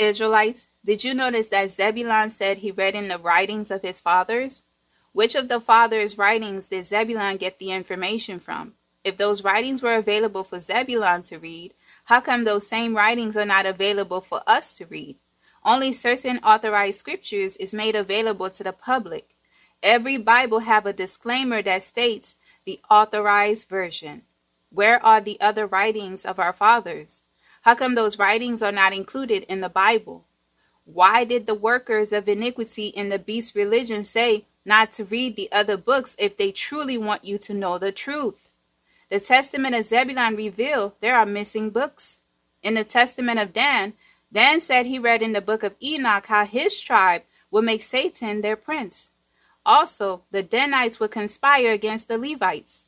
Israelites, did you notice that Zebulun said he read in the writings of his fathers? Which of the fathers' writings did Zebulun get the information from? If those writings were available for Zebulun to read, how come those same writings are not available for us to read? Only certain authorized scriptures is made available to the public. Every Bible have a disclaimer that states the authorized version. Where are the other writings of our fathers? How come those writings are not included in the Bible? Why did the workers of iniquity in the beast religion say not to read the other books if they truly want you to know the truth? The Testament of Zebulun reveal there are missing books. In the Testament of Dan, Dan said he read in the Book of Enoch how his tribe would make Satan their prince. Also, the Danites would conspire against the Levites.